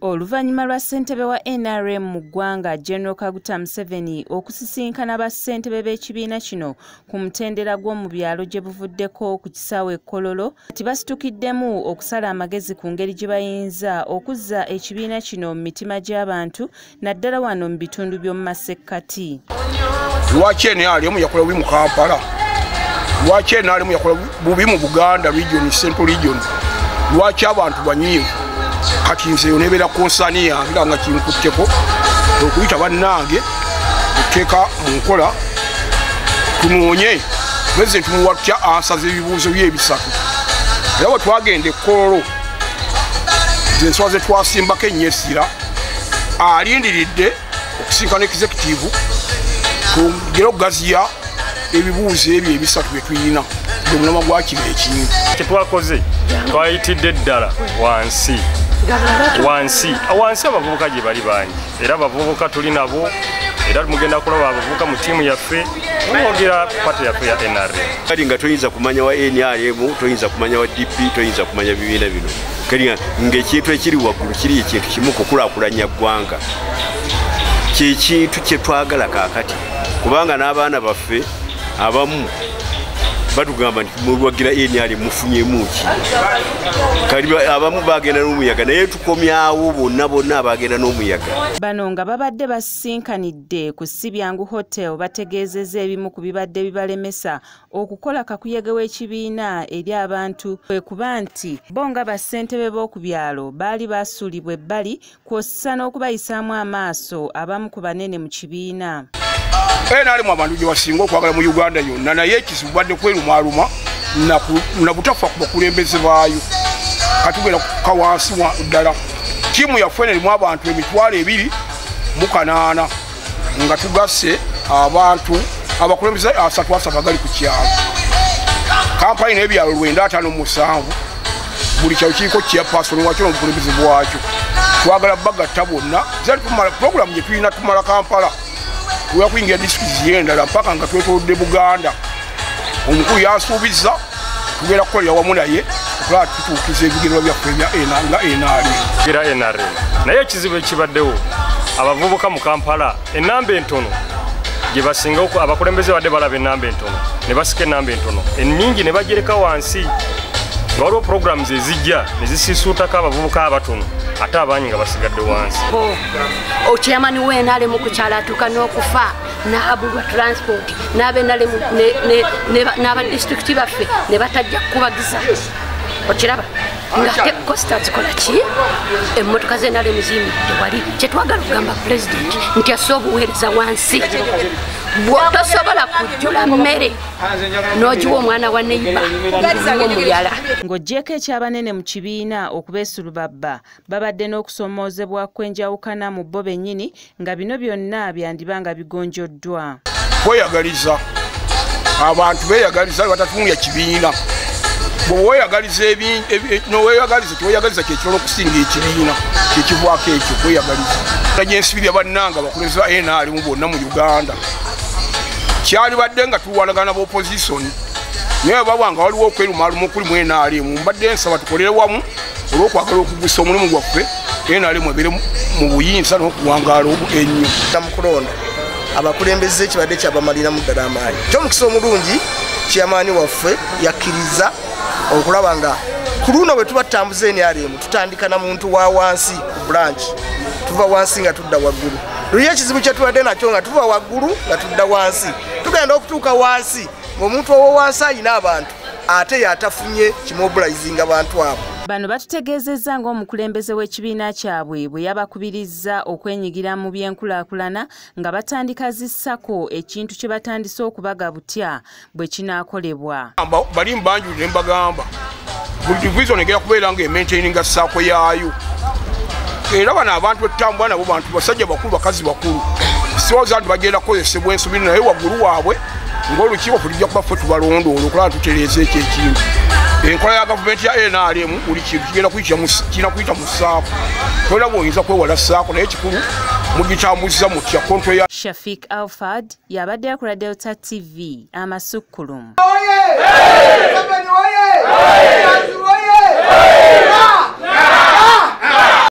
Oluvannyuma lwa ssentebe wa NRM mu ggwanga General Kaguta Museveni okusisinkana bassentebe b'ekibiina kino ku mutendera gw'omu byalo gye buvuddeko ku kisaawe Kololo nti basitukiddemu okusala amagezi ku ngeri gye bayinza okuzza ekibiina kino mu mitima gy'abantu naddala wano mu bitundu by'omu masekkati. Lwaki NRM yakola bubi mu Kampala? Lwaki NRM yakola bubi mu Buganda region, Central region? Lwaki abantu banyiivu? Kati nze yonebera konsani yange nga kinkutteko okuyita bannange okuteeka mu nkola tunoonye bweze tumuwatya ansaze ebibuuzo by'ebisatu era bwe twagenda Kololo enswaze twasimbako ennyesira alindiridde okusinkana executive tugera okugaziya ebibuuzo ebyo ebisatu bye tuyina omulama gwa kino ekintu tetwakoze twayitidde eddala wansi abavubuka gye bali bangi era abavubuka tuli nabo era mugenda kulaba abavubuka mu ttiimu yaffe twogera pati yaffe ya NRM kati nga toyinza kumanya wa NRM toyinza kumanya wa DP toyinza kumanya bibiina bino kati ng'ekintu ekiri waggulu kiri ekintu kimu kukulaakulanya ggwanga kyekintu kye twagala kaakati kubanga n'abaana baffe abamu batugamba nti mulwagira NRM mufunye muki kali abamu bagenda n'omuyaga naye tukomyawo bonna bagenda n'omuyaga. Bano nga babadde basinkanidde ku Sibyangu Hotel bategeezezza ebimu ku bibadde bibalemesa okukola kakuyege w'ekibiina eri abantu kwe kuba nti bo nga bassentebe b'oku byalo baali basuulibwa ebbali kw'ossa n'okubayisaamu amaaso abamu ku banene mu kibiina. NRM abantu gye basinga okwagala mu Uganda yonna naye ekizibu badde kwerumaaluma na butafa ku bakulembeze baayo katugenda kukawansi ddala ttiimu yaffe erimu abantu 2,800 nga tugasse abantu abakulembeze 37 agali ku kyalo Kampala n'ebyalo 957 buli kyalo kiriko chairperson wakyo n'obukulembeze bwakyo twagala bagatta bonna zali tumala pulogulaamu gye tulina tumala Kampala kuya kuingia discuss yenda mpaka nga twetodde Buganda omukulu yasuubizza tugenda kukolera wamu naye okulaba tutuukiza ebigero byaffe bya NRM naye ekizibu ekibaddewo abavubuka mu Kampala ennamba entono gye basinga abakulembeze badde balaba ennamba entono ne basika ennamba entono ennyingi ne bagereka wansi nga waliwo programs ezijja ne zisisuutako abavubuka abatono ate abanyi nga basigadde wansi okiyamani wenale mu kukyalatuka n'okufa n'abulwa transport n'abenale n'abadisitulikiti baffe ne batajja kukubagiza okiraba ngate kosta zikola ki emmotoka zenale muzimbidde wali kyetwagala okugamba pulezidenti nti asse obuweereza wansi bw'otosobola kujjula mmere n'ogiwa omwana wa neiba omuyala ng'oggyeko ekyabanene mu kibiina okubeesulubabba babadde n'okusoomoozebwa kw'enjawukana mu bo bennyini nga bino byonna byandiba nga bigonjoddwa kweyagaliza abantu beeyagaliza batatunulya kibiina bw'oweeyagaliza n'oweeyagaliza kyeweeyagaliza kyekirala okusinga ekibiina kyekivaako ekyo kweyagaliza n'ensibirya bannanga bakulembeze ba NRM bonna mu Uganda kyalibadde nga tuwalagana b'opposition naye babanga waliwo okwerumaaluma okuli mu NRM mbadde nsaba tukolere wamu olw'okwagala okugusa omulimu gwaffe NRM ebeere mu buyinza n'okuwangaala ennyo mu kulonda abakulembeze ekibadde kyabamaliramu ddala amaanyi ky'omukisa omulungi kyamaanyi waffe yakkiriza okulaba nga ku luno bwe tuba tutambuza NRM tutandika na muntu wa wansi ku branch tuva wansi nga tudda waggulu luli ekizibu kyetubadde nakyo nga tuva waggulu nga tudda wansi tugenda okutuuka wansi ng'omuntu owo wansi ayina abantu ate yatafunye kimobilizinga abantu abo. Bano batutegeezezza ng'omukulembeze w'ekibiina kyabwe bwe yabakubirizza okwenyigira mu byenkulaakulana nga batandika zissako ekintu kye batandise okubaga butya bwe kinaakolebwa. Bali mbanjulire mbagamba buli division egera kubeera ng'emaintaininga ssaako yaayo era bano abantu etutambula nabo bantu basajja bakulu bakazi bakulu siwooza nti bagenda kukozesebwa ensobi naye waggulu waabwe ng'olukiiko tulijja kuba ffe tubalondoola okulaba tutereeza ekyo ekintu enkola ya gavumenti ya NRM buli kintu kigenda kuyita mu ssaako tolina bw'oyinza kwewala ssaako naye kikulu mugitambuziza mutya kontro ya Shafik Alfad yabadde ku Delta TV Amasukkulum.